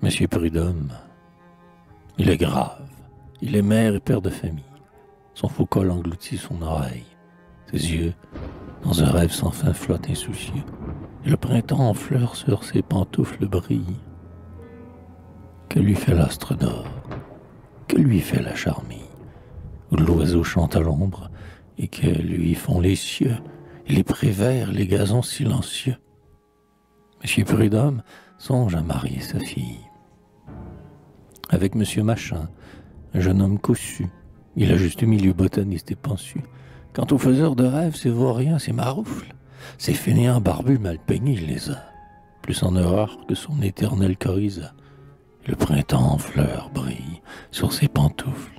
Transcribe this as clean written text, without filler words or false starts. Monsieur Prudhomme, il est grave. Il est mère et père de famille. Son faux col engloutit son oreille. Ses yeux, dans un rêve sans fin, flottent insoucieux. Et le printemps en fleurs sur ses pantoufles brille. Que lui fait l'astre d'or? Que lui fait la charmille? Où l'oiseau chante à l'ombre, et que lui font les cieux, et les prés verts, les gazons silencieux. Monsieur Prudhomme songe à marier sa fille. Avec Monsieur Machin, un jeune homme cossu, il a juste milieu botaniste et pensu. Quant aux faiseurs de rêves, ces vauriens, ces maroufles, ces fainéants barbus mal peignés, il les a, plus en horreur que son éternel coryza. Le printemps en fleurs brille sur ses pantoufles.